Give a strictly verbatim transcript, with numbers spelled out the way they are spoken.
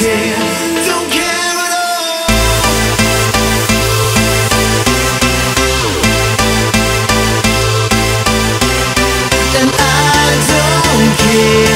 care, don't care. Yeah.